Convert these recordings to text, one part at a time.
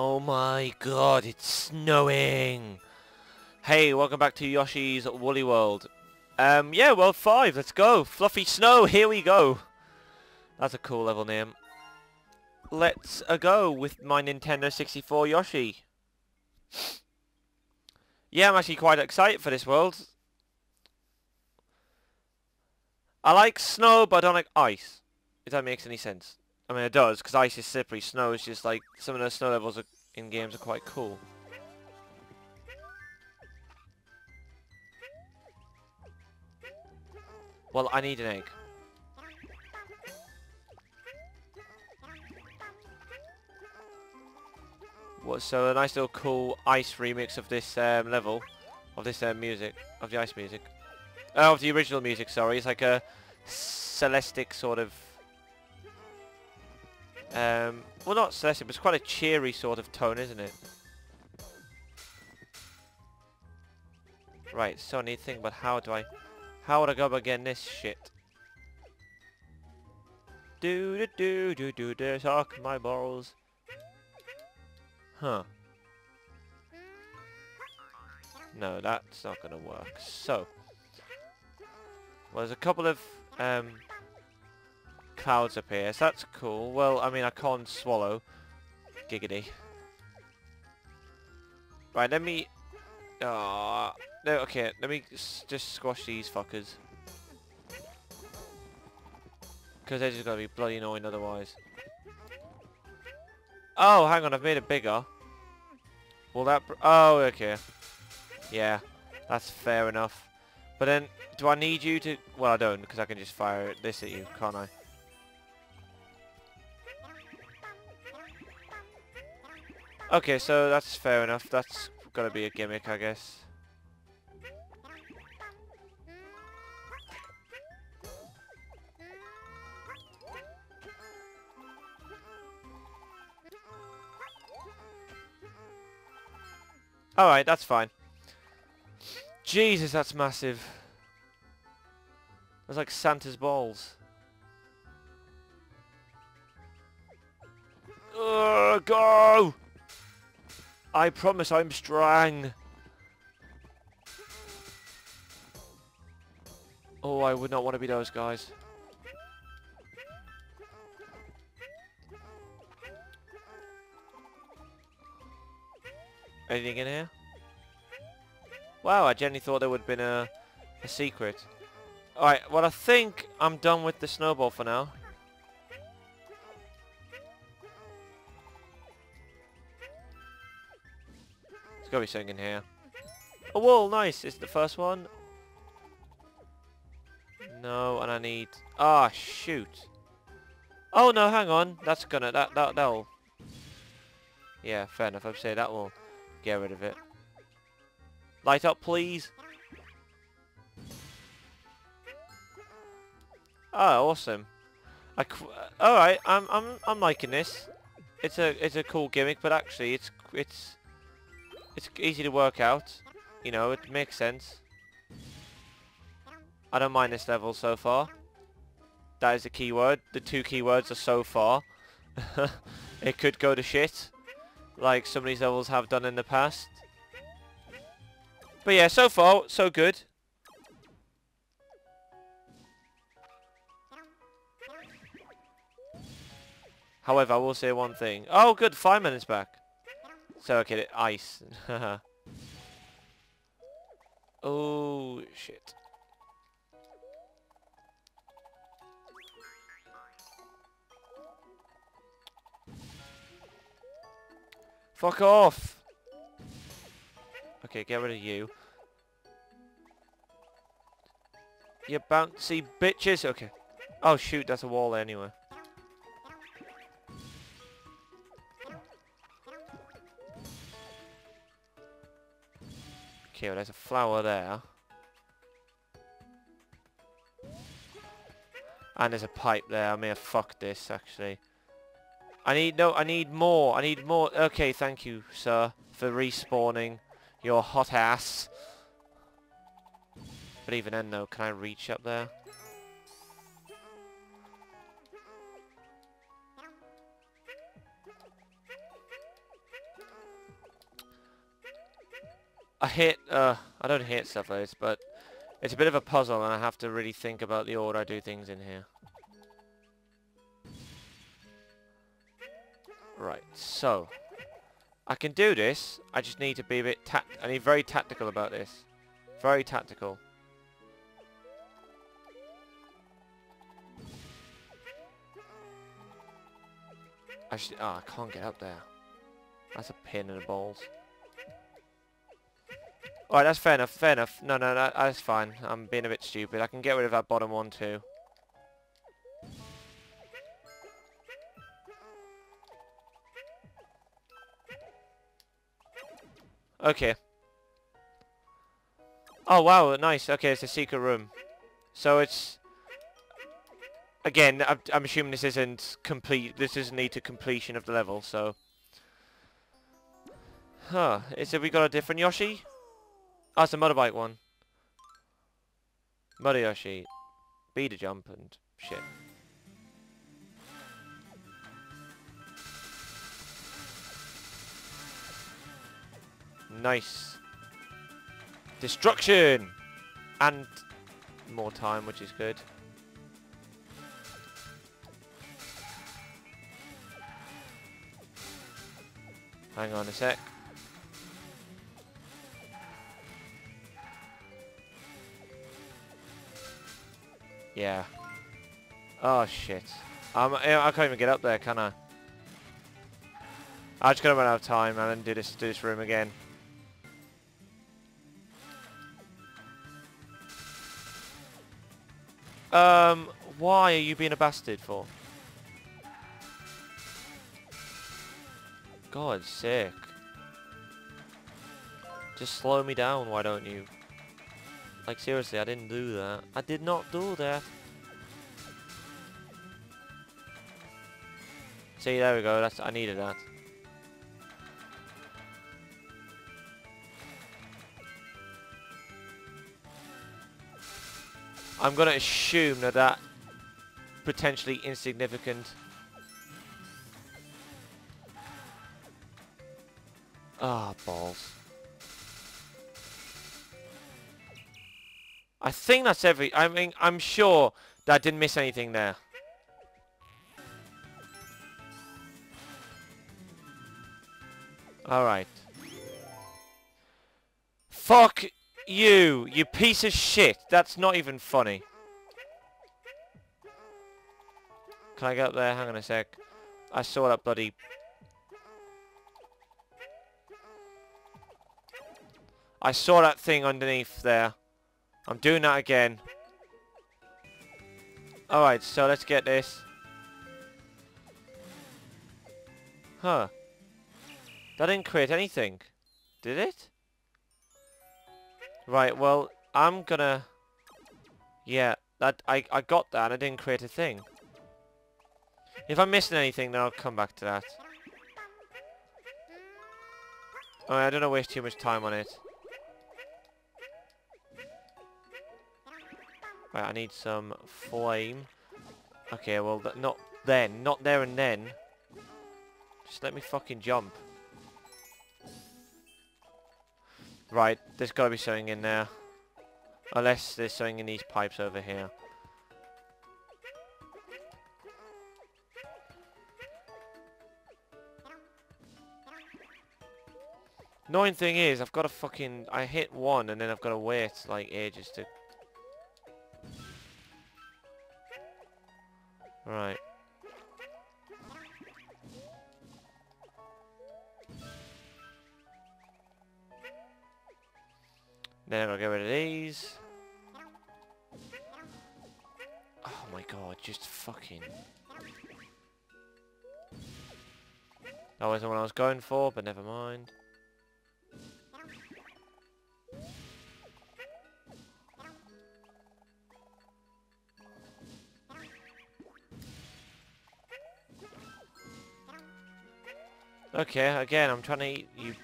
Oh my god, it's snowing! Hey, welcome back to Yoshi's Woolly World. Yeah, World 5, let's go! Fluffy Snow, here we go! That's a cool level name. Let's go with my Nintendo 64 Yoshi. Yeah, I'm actually quite excited for this world. I like snow, but I don't like ice. If that makes any sense. I mean, it does, because ice is slippery. Snow is just like, some of the snow levels in games are quite cool. Well, I need an egg. So a nice little cool ice remix of this level, of this music, of the ice music, of the original music. Sorry, it's like a celestic sort of, well, not celestic, but it's quite a cheery sort of tone, isn't it? Right. So I need to think about how would I go about getting this shit? Do do do do do. Suck my balls. Huh. No, that's not gonna work. So, well, there's a couple of clouds up here, so that's cool. Well, I mean, I can't swallow. Giggity. Right, let me... Aww. No, okay, let me just squash these fuckers. Because they're just gonna be bloody annoying otherwise. Oh, hang on, I've made it bigger. Will that... Oh, okay. Yeah, that's fair enough. But then, do I need you to... Well, I don't, because I can just fire this at you, can't I? Okay, so that's fair enough. That's gotta be a gimmick, I guess. Alright, that's fine. Jesus, that's massive. That's like Santa's balls. Ugh, go! I promise I'm strong. Oh, I would not want to be those guys. Anything in here? Wow, I genuinely thought there would have been a secret. Alright, well I think I'm done with the snowball for now. There's gotta be something in here. A wall, nice! Is it the first one? No, and I need... Ah, shoot! Oh no, hang on! That's gonna... That'll... Yeah, fair enough, I'd say that will... Get rid of it. Light up, please. Oh, awesome. All right, I'm liking this. It's a cool gimmick, but actually it's easy to work out. You know, it makes sense. I don't mind this level so far. That is the key word. The two key words are so far. It could go to shit, like some of these levels have done in the past. But yeah, so far, so good. However, I will say one thing. Oh, good, fireman is back. So, okay, ice. Oh, shit. Fuck off! Okay, get rid of you. You bouncy bitches! Okay. Oh shoot, that's a wall anyway. Okay, well there's a flower there. And there's a pipe there. I may have fucked this actually. I need more. Okay, thank you, sir, for respawning your hot ass. But even then, though, can I reach up there? I don't hate stuff like this, but it's a bit of a puzzle and I have to really think about the order I do things in here. Right, so I can do this, I just need to be a bit very tactical about this. Very tactical. Actually, oh, I can't get up there. That's a pin in the balls. Alright, that's fair enough, fair enough. No, no, no, that's fine. I'm being a bit stupid. I can get rid of that bottom one too. Okay. Oh wow, nice. Okay, it's a secret room. So it's... Again, I'm assuming this isn't complete. This doesn't lead to completion of the level, so... Huh. Have we got a different Yoshi? Oh, it's a motorbike one. Mud Yoshi. Beat a jump and shit. Nice. Destruction! And more time, which is good. Hang on a sec. Yeah. Oh shit. I can't even get up there, can I? I just gotta run out of time and then do this room again. Why are you being a bastard for? God's sake. Just slow me down, why don't you? Like seriously, I didn't do that. I did not do that. See, there we go. That's, I needed that. I'm gonna assume that that potentially insignificant. Ah, balls. I think that's every... I mean, I'm sure that I didn't miss anything there. Alright. Fuck you, you piece of shit. That's not even funny. Can I get up there? Hang on a sec. I saw that bloody... I saw that thing underneath there. I'm doing that again. Alright, so let's get this. Huh. That didn't create anything. Did it? Right, well, I'm gonna... Yeah, that I got that and I didn't create a thing. If I'm missing anything, then I'll come back to that. Alright, I don't want to waste too much time on it. Right, I need some flame. Okay, well, not then. Not there and then. Just let me fucking jump. Right, there's gotta be something in there. Unless there's something in these pipes over here. Annoying thing is, I've gotta fucking... I hit one and then I've gotta wait, like, ages to... Right. Then I'll get rid of these. Oh my god, just fucking... That wasn't what I was going for, but never mind. Okay, again, I'm trying to eat you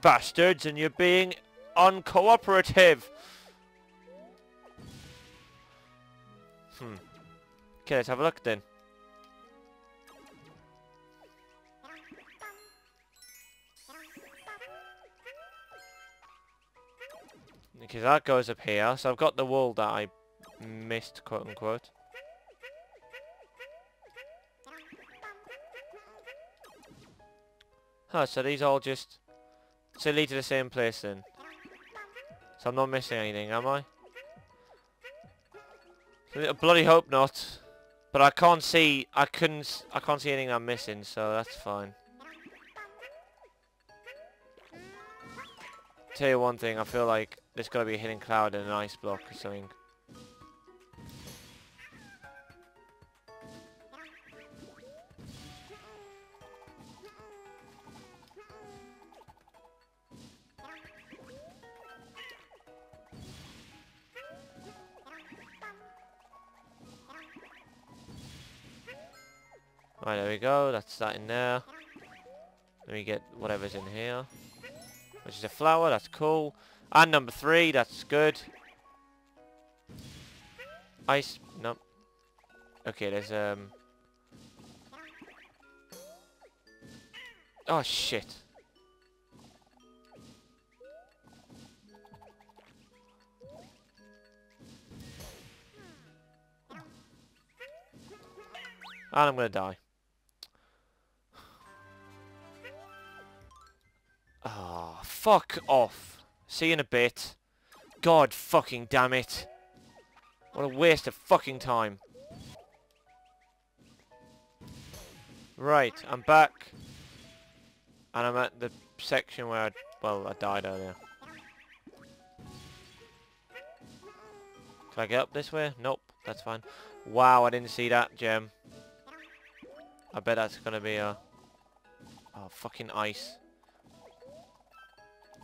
bastards and you're being uncooperative. Hmm. Okay, let's have a look then. because that goes up here, so I've got the wool that I missed, quote unquote. Huh, so these all just... so lead to the same place then. So I'm not missing anything, am I? I bloody hope not. But I can't see... I can't see anything I'm missing, so that's fine. Tell you one thing, I feel like there's gotta be a hidden cloud and an ice block or something. Right, there we go, that's that in there. Let me get whatever's in here. Which is a flower, that's cool. And number 3, that's good. Ice, no. Okay, there's oh shit. And I'm gonna die. Ah, oh, fuck off. See you in a bit. God fucking damn it. What a waste of fucking time. Right, I'm back. And I'm at the section where I died earlier. Can I get up this way? Nope, that's fine. Wow, I didn't see that gem. I bet that's gonna be a... oh, fucking ice.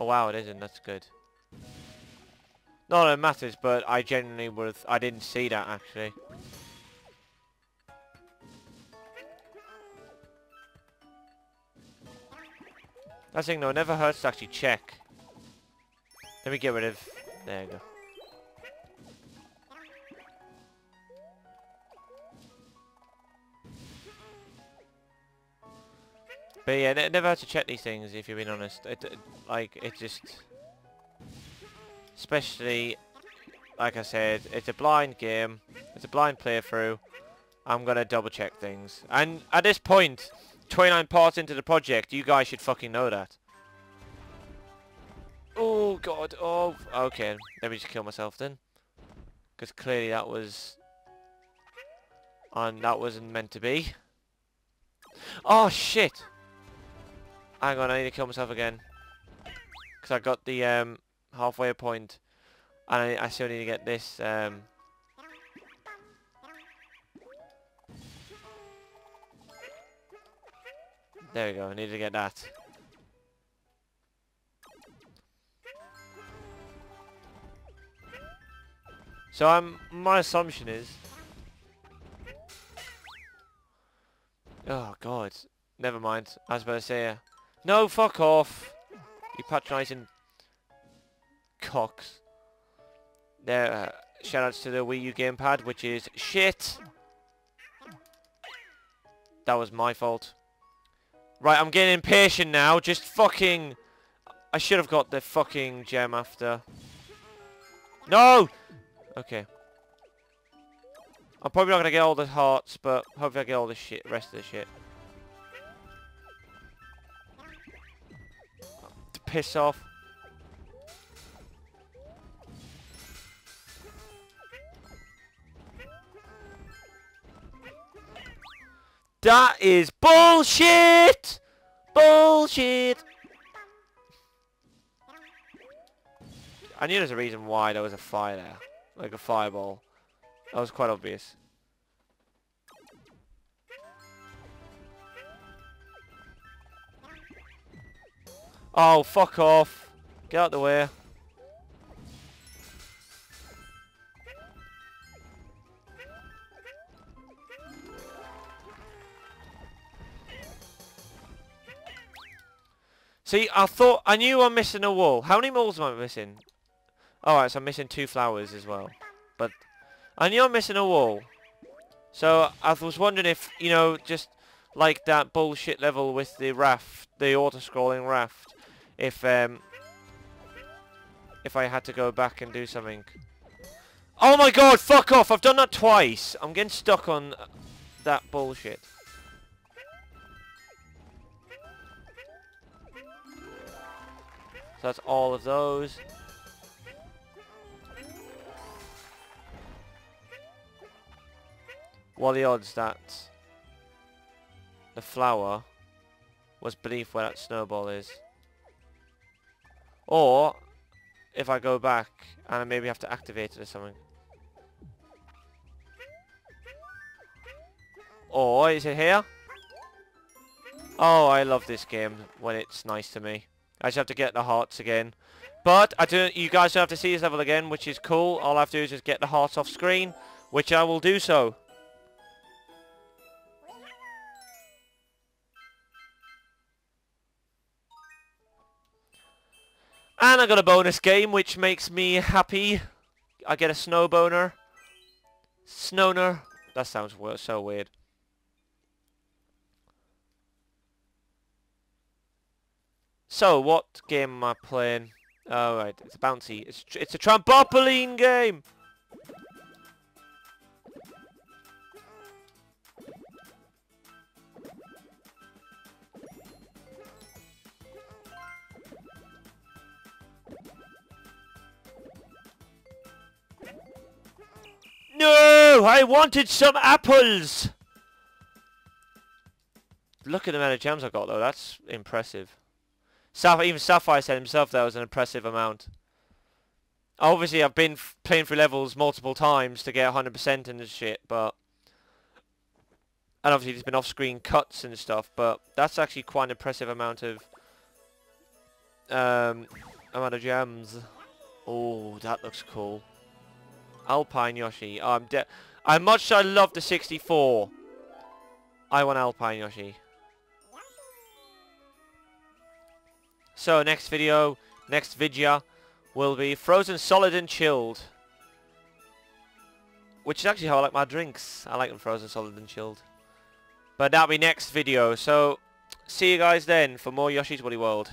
Oh wow, it isn't, that's good. Not that it matters, but I genuinely would've... I didn't see that, actually. That thing, though, it never hurts to actually check. Let me get rid of... there you go. But yeah, I never had to check these things, if you're being honest. It just... especially, like I said, it's a blind game. It's a blind playthrough. I'm gonna double check things. And at this point, 29 parts into the project, you guys should fucking know that. Oh god, oh... okay, let me just kill myself then. Because clearly that was... and that wasn't meant to be. Oh shit! Hang on, I need to kill myself again. Because I got the halfway point. And I still need to get this. There we go, I need to get that. So my assumption is... oh god. Never mind. I was about to say... no, fuck off! You patronising cocks. There, shoutouts to the Wii U gamepad, which is shit! That was my fault. Right, I'm getting impatient now, just fucking... I should have got the fucking gem after. No! Okay. I'm probably not gonna get all the hearts, but hopefully I get all the shit, rest of the shit. Piss off. That is bullshit! Bullshit! I knew there's a reason why there was a fire there. Like a fireball. That was quite obvious. Oh, fuck off. Get out the way. See, I knew I'm missing a wool. How many wools am I missing? Alright, so I'm missing 2 flowers as well. But I knew I'm missing a wool. So I was wondering if, you know, just like that bullshit level with the raft, the auto-scrolling raft. If if I had to go back and do something. Oh my god, fuck off! I've done that twice! I'm getting stuck on that bullshit. So that's all of those. What are the odds that the flower was beneath where that snowball is? Or if I go back and I maybe have to activate it or something. Or is it here? Oh, I love this game when it's nice to me. I just have to get the hearts again. But I don't, you guys don't have to see this level again, which is cool. All I have to do is just get the hearts off screen, which I will do so. And I got a bonus game, which makes me happy. I get a snow boner. Snowner. That sounds so weird. So, what game am I playing? Oh, right. It's a bouncy. It's a trampoline game! No! I wanted some apples! Look at the amount of gems I got, though. That's impressive. Even Sapphire said himself that was an impressive amount. Obviously, I've been playing through levels multiple times to get 100% and shit, but... And obviously, there's been off-screen cuts and stuff, but that's actually quite an impressive amount of gems. Oh, that looks cool. Alpine Yoshi. Oh, as much as I love the 64, I want Alpine Yoshi. So next video will be frozen solid and chilled, which is actually how I like my drinks. I like them frozen solid and chilled. But that'll be next video, so see you guys then for more Yoshi's Woolly World.